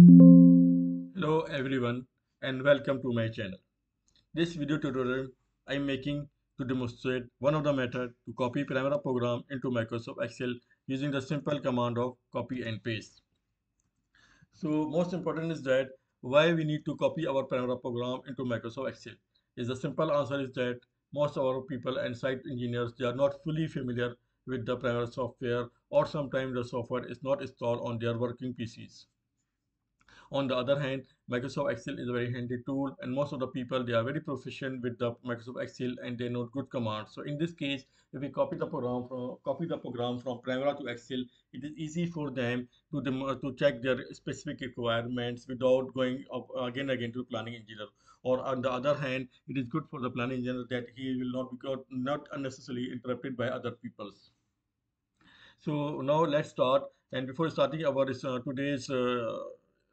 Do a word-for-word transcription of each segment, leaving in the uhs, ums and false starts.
Hello everyone and welcome to my channel. This video tutorial I am making to demonstrate one of the method to copy Primavera program into Microsoft Excel using the simple command of copy and paste. So most important is that why we need to copy our Primavera program into Microsoft Excel. Is the simple answer is that most of our people and site engineers, they are not fully familiar with the Primavera software, or sometimes the software is not installed on their working P Cs. On the other hand, Microsoft Excel is a very handy tool and most of the people, they are very proficient with the Microsoft Excel and they know good commands. So in this case, if we copy the program from copy the program from Primavera to Excel, it is easy for them to dem to check their specific requirements without going up again again to planning engineer. Or on the other hand, it is good for the planning engineer that he will not be got, not unnecessarily interrupted by other people's. So now let's start. And before starting our uh, today's uh,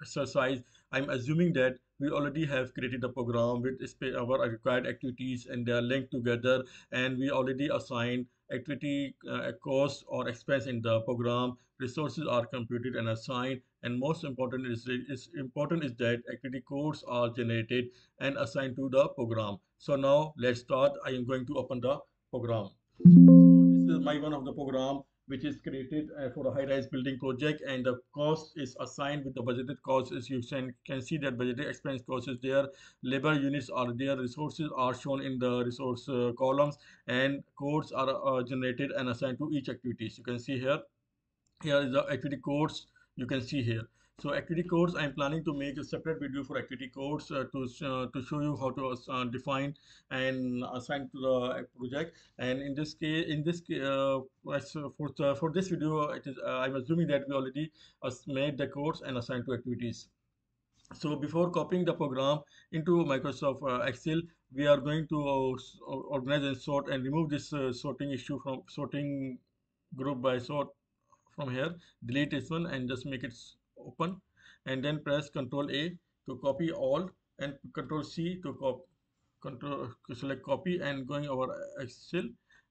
exercise, I'm assuming that we already have created a program with our required activities and they are linked together, and we already assigned activity uh, cost or expense in the program. Resources are computed and assigned, and most important is, is important is that activity codes are generated and assigned to the program. So now let's start. I am going to open the program. So this is my one of the program which is created uh, for a high-rise building project, and the cost is assigned with the budgeted cost. As you can, can see that budgeted expense cost is there, labor units are there, resources are shown in the resource uh, columns, and codes are uh, generated and assigned to each activity. So you can see here, here is the activity codes, you can see here. So activity codes, I am planning to make a separate video for activity codes uh, to uh, to show you how to uh, define and assign to the project. And in this case, in this uh, for the, for this video, it is uh, I'm assuming that we already made the codes and assigned to activities. So before copying the program into Microsoft uh, Excel, we are going to uh, organize and sort and remove this uh, sorting issue from sorting group by sort from here. Delete this one and just make it open, and then press control A to copy all and control C to copy, control select copy, and going over Excel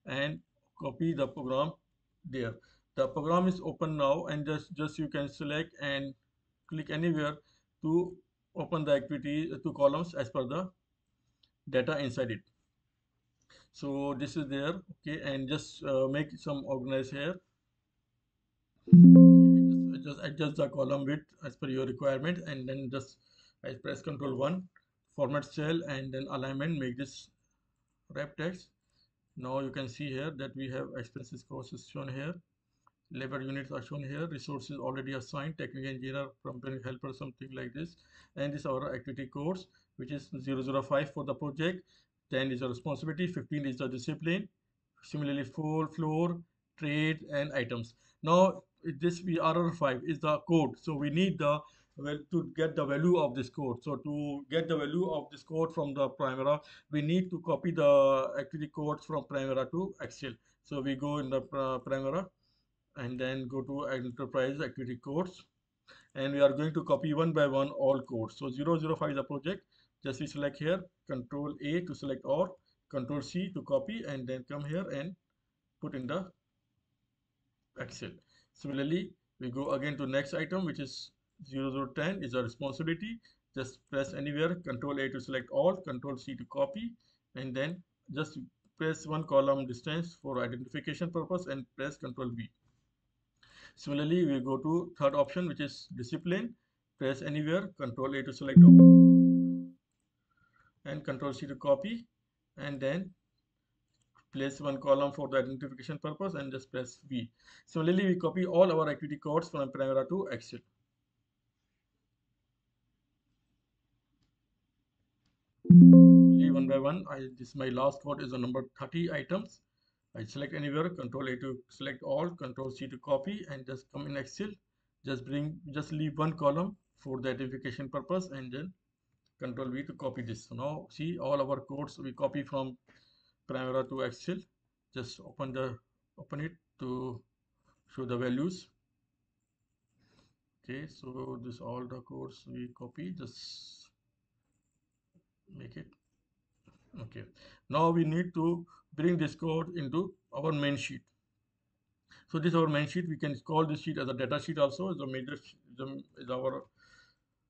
and copy the program there. The program is open now, and just just you can select and click anywhere to open the activity two columns as per the data inside it. So this is there, okay, and just uh, make some organize here. Just adjust the column width as per your requirement, and then just I press control one, format cell, and then alignment, make this wrap text. Now you can see here that we have expenses costs shown here, labor units are shown here, resources already assigned, technical engineer, prompt helper, something like this, and this is our activity codes, which is zero zero five for the project, ten is the responsibility, fifteen is the discipline, similarly full floor, trade, and items. Now this V R R five is the code, so we need the well to get the value of this code. So to get the value of this code from the Primavera, we need to copy the activity codes from Primavera to Excel. So we go in the Primavera and then go to enterprise activity codes, and we are going to copy one by one all codes. So zero zero five is the project, just we select here, control A to select or control C to copy, and then come here and put in the Excel. Similarly, we go again to next item, which is zero zero one zero is our responsibility. Just press anywhere, control A to select all, control C to copy, and then just press one column distance for identification purpose and press control V. Similarly, we go to third option, which is discipline. Press anywhere, control A to select all, and control C to copy, and then place one column for the identification purpose and just press V. Similarly, we copy all our activity codes from Primavera to Excel. One by one, I, this my last code is the number thirty items. I select anywhere, control A to select all, control C to copy, and just come in Excel. Just bring, just leave one column for the identification purpose, and then control V to copy this. So now see all our codes we copy from Primavera to Excel. Just open the open it to show the values. Okay, so this all the codes we copy, just make it okay. Now we need to bring this code into our main sheet. So this is our main sheet. We can call this sheet as a data sheet also. The major the, is our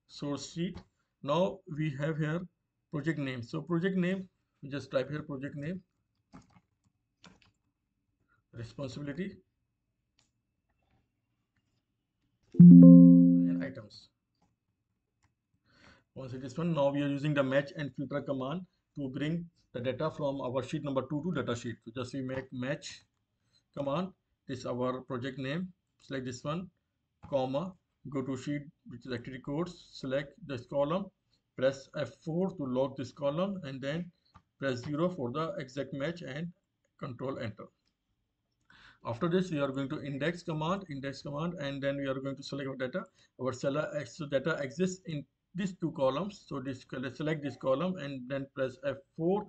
source sheet. Now we have here project name. So project name, we just type here project name, responsibility, and items. Once it is done, now we are using the match and filter command to bring the data from our sheet number two to data sheet. So just we make match command, this is our project name, select this one, comma, go to sheet which is activity codes, select this column, press F four to lock this column, and then press zero for the exact match and control enter. After this, we are going to index command, index command, and then we are going to select our data. Our select data exists in these two columns. So this, select this column and then press F four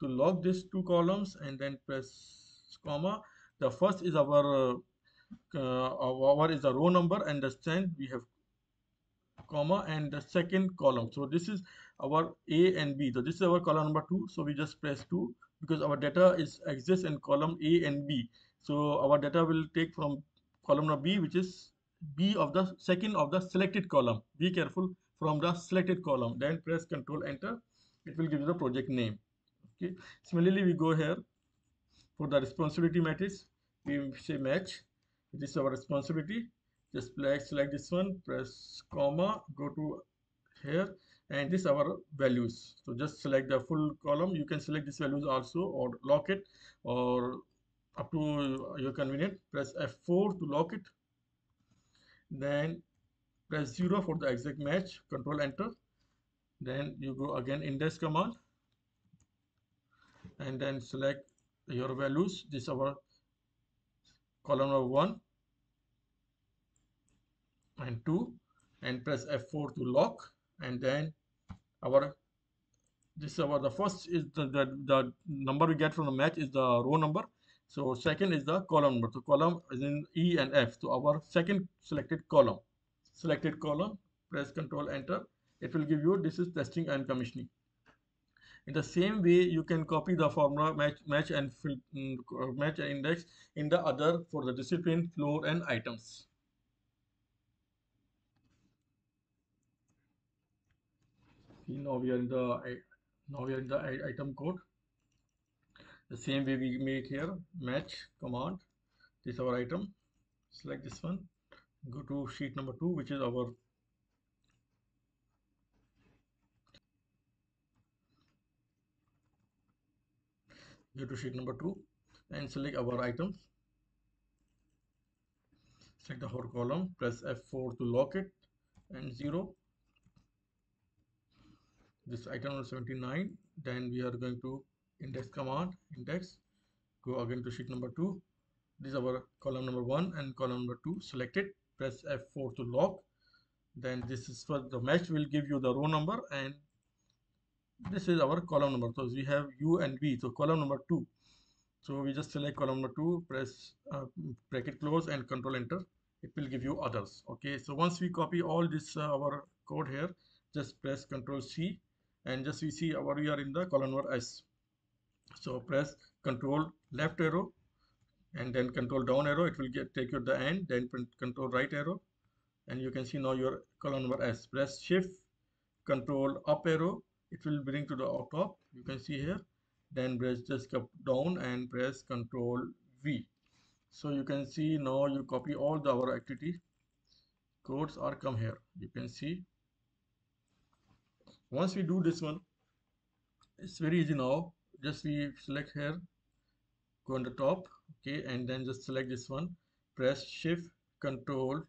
to lock these two columns, and then press comma. The first is our, uh, our is the row number, and the second we have comma, and the second column. So this is our A and B. So this is our column number two. So we just press two because our data is exists in column A and B. So our data will take from column number B, which is B of the second of the selected column. Be careful, from the selected column. Then press Control Enter. It will give you the project name. Okay. Similarly, we go here for the responsibility matrix. We say match. This is our responsibility. Just select this one, press comma, go to here, and this is our values. So just select the full column. You can select these values also, or lock it, or up to your convenient. Press F four to lock it, then press zero for the exact match, control enter, then you go again index command, and then select your values. This is our column number one and two, and press F four to lock, and then our this is our the first is the, the the number we get from the match is the row number. So second is the column number. So column is in E and F. So our second selected column. Selected column, press Control Enter. It will give you this is testing and commissioning. In the same way, you can copy the formula match, match and match and index in the other for the discipline, floor, and items. See, now we are in the now we are in the item code. The same way we make here match command. This is our item. Select this one. Go to sheet number two, which is our go to sheet number two and select our items. Select the whole column. Press F four to lock it and zero. This item is seventy-nine. Then we are going to index command, index, go again to sheet number two. This is our column number one and column number two selected. Press F four to lock. Then this is for the match will give you the row number, and this is our column number. So we have U and V. So column number two. So we just select column number two, press uh, bracket close and control enter. It will give you others. Okay. So once we copy all this uh, our code here, just press control C, and just we see our we are in the column number S. So press control left arrow and then control down arrow. It will get take you to the end, then control right arrow, and you can see now your column number S. Press shift control up arrow. It will bring to the top. You can see here. Then press just up down and press control V. So you can see now you copy all the our activity codes are come here. You can see. Once we do this one, it's very easy now. Just we select here, go on the top, okay, and then just select this one, press shift control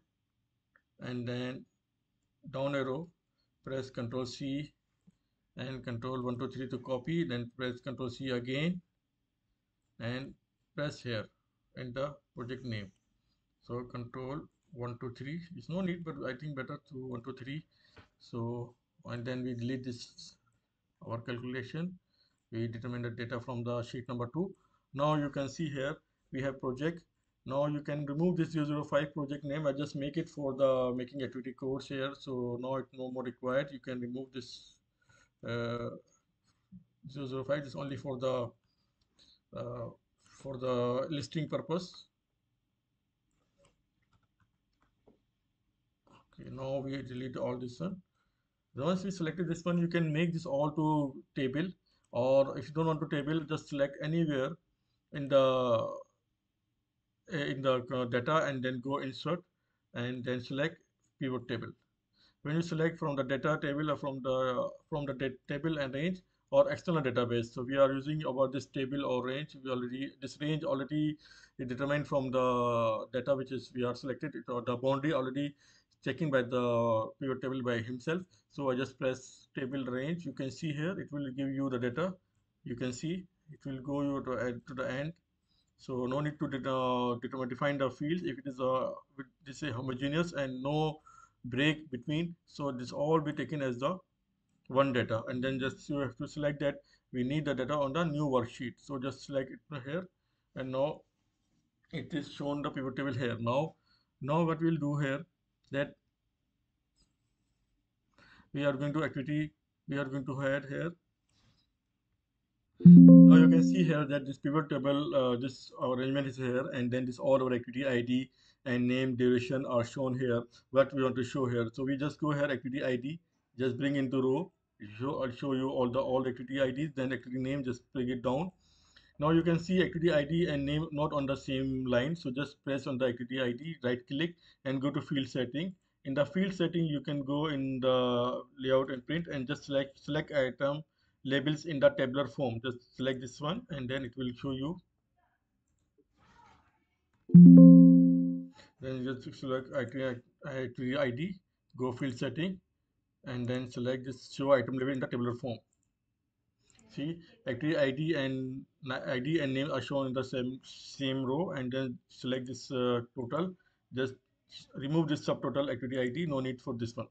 and then down arrow, press control C and control one two three to copy, then press control C again and press here and the project name. So control one two three, it's no need, but I think better to one two three. So and then we delete this our calculation. We determine the data from the sheet number two. Now you can see here we have project. Now you can remove this zero zero five project name. I just make it for the making activity codes here. So now it's no more required. You can remove this uh, zero zero five. It's only for the uh, for the listing purpose. Okay. Now we delete all this one. Once we selected this one, you can make this all to table, or if you don't want to table, just select anywhere in the in the data and then go insert and then select pivot table. When you select from the data table or from the from the table and range or external database, so we are using about this table or range. We already this range already is determined from the data which is we are selected, or the boundary already checking by the pivot table by himself. So I just press table range. You can see here it will give you the data. You can see it will go you to add to the end. So no need to determine define the fields if it is a this is homogeneous and no break between. So this all be taken as the one data, and then just you have to select that we need the data on the new worksheet. So just select it here, and now it is shown the pivot table here. Now, now what we'll do here that we are going to activity. We are going to add here. Now you can see here that this pivot table, uh, this arrangement is here, and then this all our activity I D and name, duration are shown here. What we want to show here, so we just go here activity I D, just bring into row. Show, I'll show you all the all activity I Ds. Then activity name, just bring it down. Now you can see activity I D and name not on the same line. So just press on the activity I D, right click, and go to field setting. In the field setting, you can go in the layout and print, and just select select item. Labels in the tabular form. Just select this one, and then it will show you. Then you just select activity I D, go field setting, and then select this show item label in the tabular form. See, activity I D and I D and name are shown in the same same row, and then select this uh, total. Just remove this subtotal activity I D. No need for this one.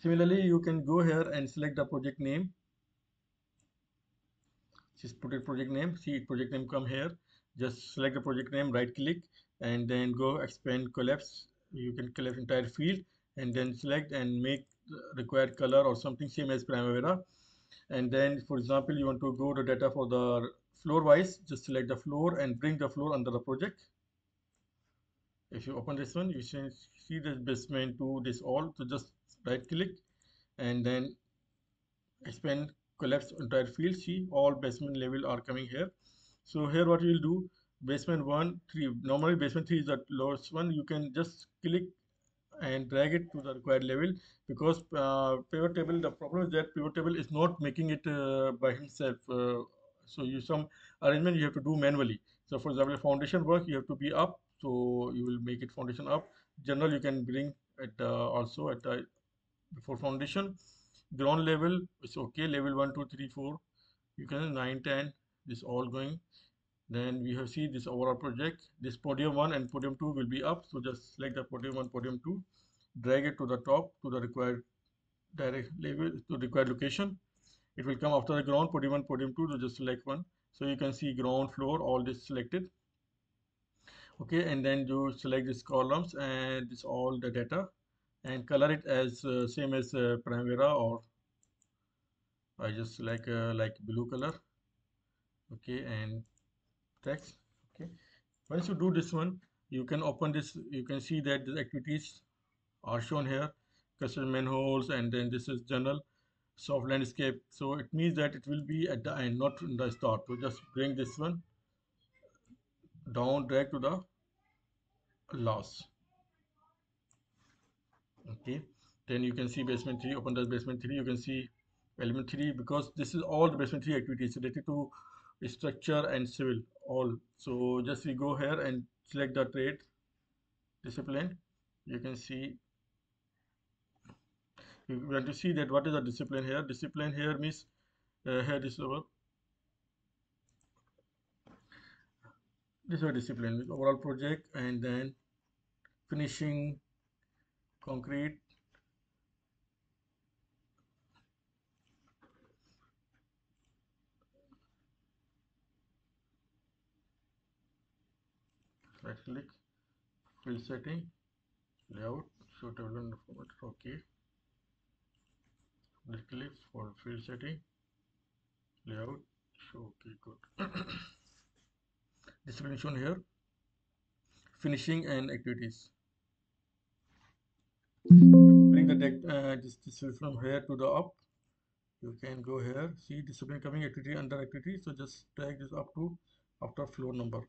Similarly, you can go here and select the project name. Just put it project name. See project name come here. Just select the project name, right click, and then go expand collapse. You can collapse entire field and then select and make required color or something same as Primavera. And then, for example, you want to go to data for the floor wise. Just select the floor and bring the floor under the project. If you open this one, you can see the basement to this all. So just right click and then expand collapse entire field. See all basement level are coming here. So here what you will do, basement one, three, normally basement three is the lowest one. You can just click and drag it to the required level, because uh, pivot table, the problem is that pivot table is not making it uh, by himself. Uh, so you some arrangement you have to do manually. So for example, foundation work you have to be up, so you will make it foundation up. General you can bring at uh, also at the before foundation. Ground level is okay, level one, two, three, four, you can nine, ten, this all going. Then we have see this overall project, this podium one and podium two will be up. So just select the podium one, podium two, drag it to the top to the required direct level to required location. It will come after the ground, podium one, podium two, so just select one. So you can see ground floor, all this selected. Okay, and then you select these columns and this all the data, and color it as uh, same as uh, Primavera, or I just like uh, like blue color. Okay, and text. Okay, once you do this one, you can open this. You can see that the activities are shown here, custom manholes, and then this is general soft landscape. So it means that it will be at the end, not in the start. So just bring this one down, drag to the last. Okay, then you can see basement three, open the basement three, you can see element three, because this is all the basement three activities related to structure and civil all. So just we go here and select the trade discipline. You can see you want to see that what is the discipline here. Discipline here means uh, here this over this is discipline with overall project, and then finishing concrete, right click, field setting, layout, show table format, okay, right click for field setting, layout, show, okay, good. Discipline shown here, finishing and activities. Bring the uh, this, this will from here to the up. You can go here, see discipline coming activity under activity. So just drag this up to after flow number.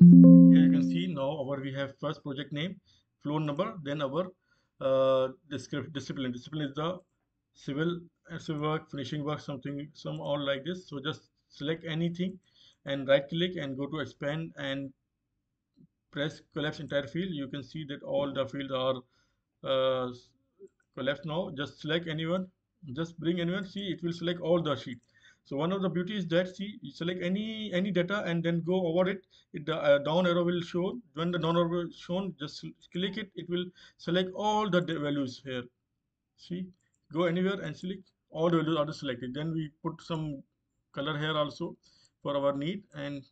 Here you can see now our we have first project name, flow number, then our uh, discipline. Discipline is the civil, civil work, finishing work, something, some all like this. So just select anything and right click and go to expand and press collapse entire field. You can see that all the fields are uh, collapsed now. Just select anyone, just bring anyone, see it will select all the sheet. So one of the beauty is that, see, you select any any data and then go over it. It the uh, down arrow will show. When the down arrow is shown, just click it. It will select all the values here. See, go anywhere and select all the values are selected. Then we put some color here also for our need, and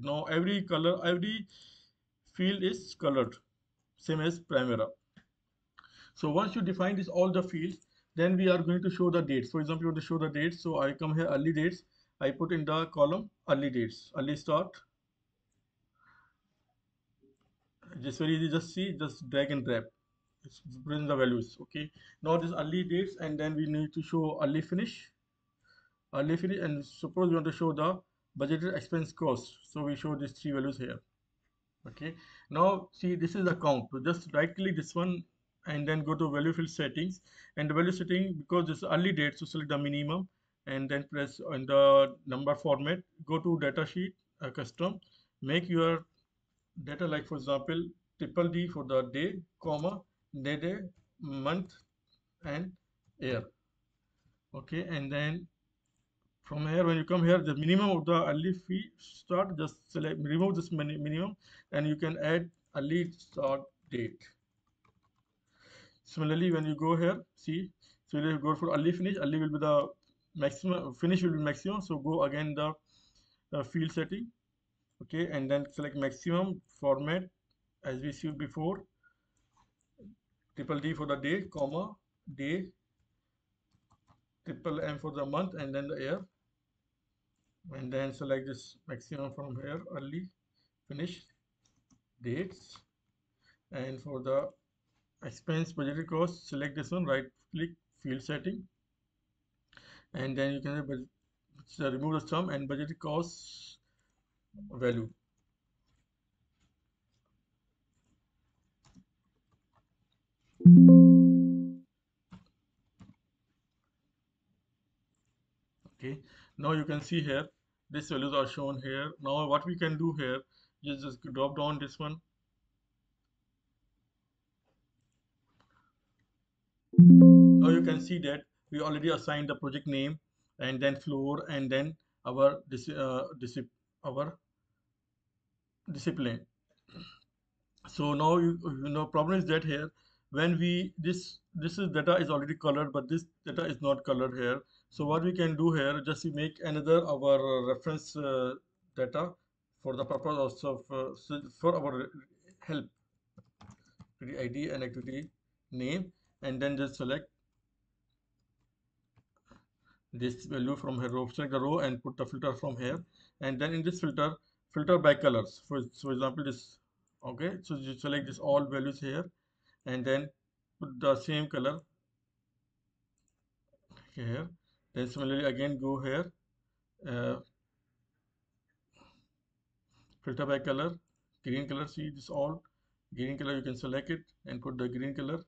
now every color, every field is colored, same as Primavera. So once you define this all the fields, then we are going to show the dates. For example, you want to show the dates. So I come here, early dates. I put in the column early dates, early start. Just very easy, just see, just drag and drop. It's bring the values. Okay. Now this early dates, and then we need to show early finish. Early finish, and suppose we want to show the budgeted expense cost. So we show these three values here. Okay. Now see, this is the count. So just right click this one, and then go to value field settings, and the value setting, because this early date, so select the minimum and then press on the number format, go to data sheet, uh, custom, make your data like for example triple D for the day, comma, day, day, month and year. Okay, and then from here when you come here, the minimum of the early fee start, just select, remove this minimum and you can add early start date. Similarly, when you go here, see, so you go for early finish, early will be the maximum, finish will be maximum. So go again the uh, field setting, okay, and then select maximum format as we see before. Triple D for the day, comma, day, triple M for the month, and then the year. And then select this maximum from here, early finish dates, and for the expense budgeted cost, select this one, right click field setting, and then you can remove the sum and budgeted cost value. Okay, now you can see here these values are shown here. Now what we can do here is just drop down this one. Now you can see that we already assigned the project name and then floor and then our this uh, this our discipline. So now you, you know problem is that here when we this this is data is already colored, but this data is not colored here. So what we can do here, just make another our reference uh, data for the purpose also for, for our help, activity I D and activity name. And then just select this value from here, select the row and put the filter from here, and then in this filter, filter by colors. For, for example, this, okay, so you select this all values here and then put the same color here. Then similarly again go here, uh, filter by color, green color, see this all green color, you can select it and put the green color.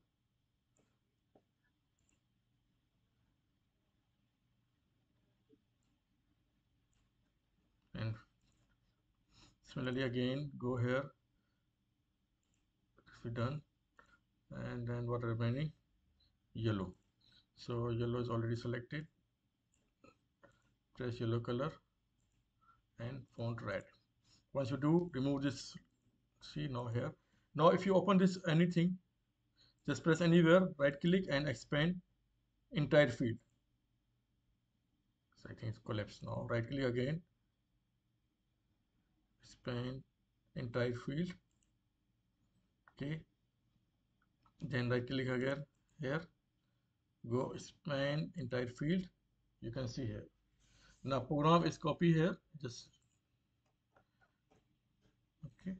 Similarly again go here, if we done, and then what remaining, yellow. So yellow is already selected, press yellow color and font red. Once you do, remove this, see now here. Now if you open this anything, just press anywhere, right click and expand entire field. So I think it's collapsed now, right click again. Expand entire field. Okay. Then right click again here. Go expand entire field. You can see here. Now program is copied here. Just okay.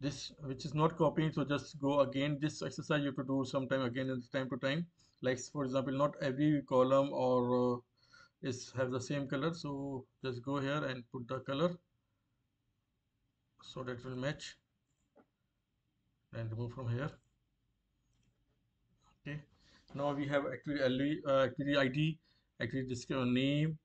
This which is not copying, so just go again. This exercise you have to do sometime again, time to time. Like for example, not every column or uh, is have the same color. So just go here and put the color so that will match, and remove from here. Okay. Now we have activity uh, activity I D, activity description name,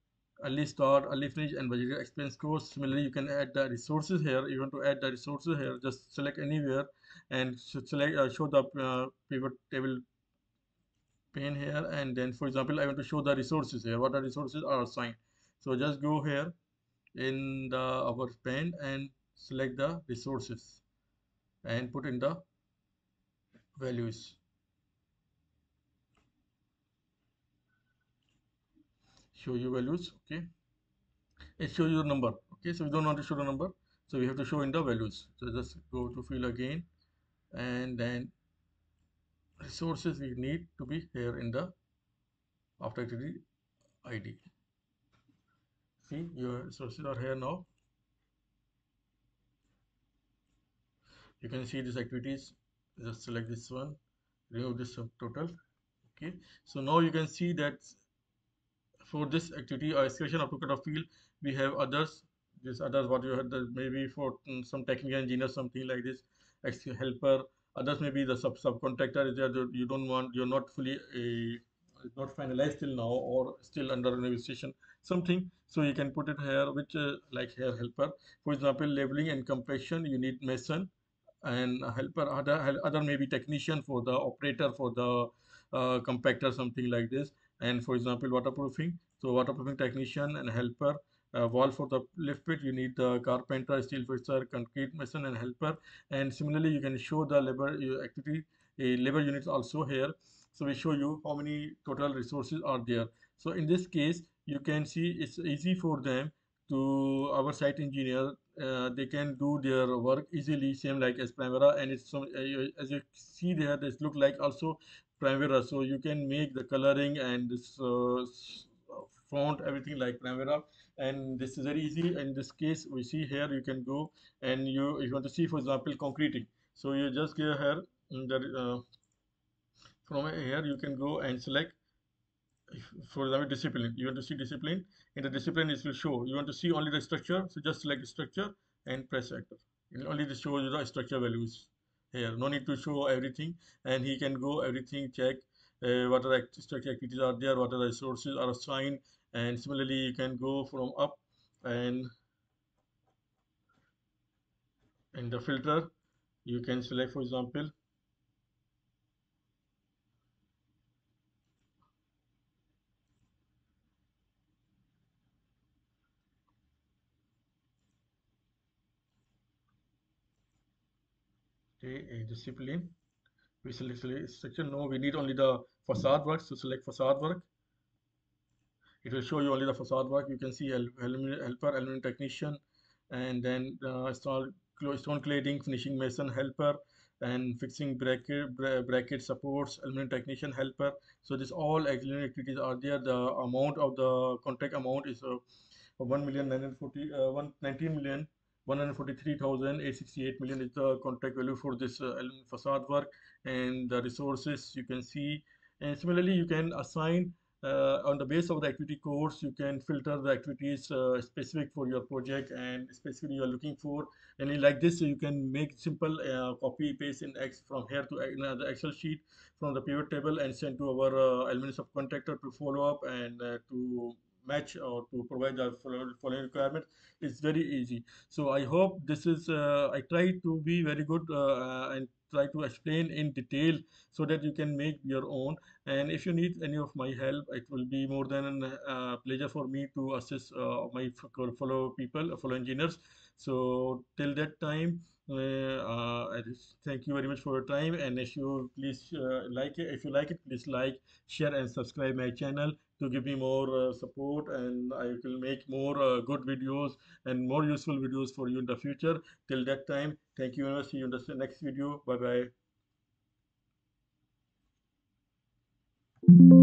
early start, early finish, and budgeted expense course. Similarly, you can add the resources here. You want to add the resources here. Just select anywhere and select uh, show the uh, pivot table pane here. And then, for example, I want to show the resources here. What are resources are assigned? So just go here in the our pane and select the resources and put in the values. Show you values. Okay, it shows your number. Okay, so we don't want to show the number, so we have to show in the values. So just go to field again, and then resources we need to be here in the after activity I D. See, your resources are here now. You can see these activities. Just select this one, remove this subtotal. Okay, so now you can see that for this activity or excursion of a field, we have others. This others, what you had, maybe for um, some technical engineer, something like this, helper. Others maybe the sub subcontractor is there. You don't want. You're not fully uh, not finalized till now, or still under negotiation. Something. So you can put it here, which uh, like here helper. For example, labeling and compression. You need mason and helper. Other other maybe technician for the operator for the uh, compactor, something like this. And for example, waterproofing, so waterproofing technician and helper, uh, wall for the lift pit, you need the carpenter, steel fixer, concrete mason and helper. And similarly, you can show the labor uh, activity, uh, labor units also here. So we show you how many total resources are there. So in this case, you can see it's easy for them to our site engineer. Uh, they can do their work easily, same like as Primavera. And it's so, uh, as you see there, this look like also Primavera, so you can make the coloring and this uh, font, everything like Primavera, and this is very easy. In this case, we see here you can go and you if you want to see, for example, concreting. So you just go here in the uh, from here you can go and select, for example, discipline. You want to see discipline. In the discipline, it will show. You want to see only the structure, so just select structure and press enter. It will only show you the structure values. Here, no need to show everything, and he can go everything, check uh, what are the structure activities are there, what are the resources are assigned. And similarly, you can go from up and in the filter, you can select, for example, a discipline. We select, select structure. No, we need only the facade work, so select facade work. It will show you only the facade work. You can see helper, aluminum technician, and then uh, stone cladding, finishing mason, helper, and fixing bracket bracket supports, aluminum technician, helper. So this all activities are there. The amount of the contract amount is uh, one million nine hundred forty uh, one nineteen million. one hundred forty-three thousand eight hundred sixty-eight million is the contract value for this uh, facade work. And the resources you can see. And similarly, you can assign uh, on the base of the activity course, you can filter the activities uh, specific for your project and specifically you are looking for. And like this, so you can make simple uh, copy paste in X from here to uh, the Excel sheet from the pivot table and send to our uh, admin subcontractor to follow up and uh, to match or to provide the following requirement. It's very easy. So I hope this is uh, I try to be very good uh, and try to explain in detail so that you can make your own. And if you need any of my help, it will be more than a uh, pleasure for me to assist uh, my fellow people, fellow engineers. So till that time, uh, uh, I just thank you very much for your time. And if you please uh, like it, if you like it, please like, share, and subscribe my channel to give me more uh, support, and I will make more uh, good videos and more useful videos for you in the future. Till that time, thank you very much. See you in the next video. Bye bye.